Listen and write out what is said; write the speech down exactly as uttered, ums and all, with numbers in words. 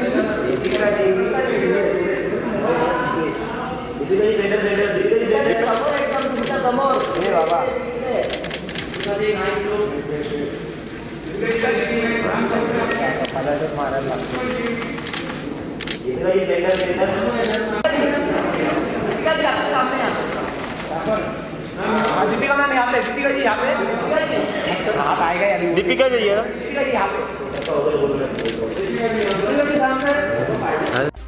Deepika ma'am यहाँ पे, दीपिका जी यहाँ पे आप आएगा यार, दीपिका जी यहाँ पे।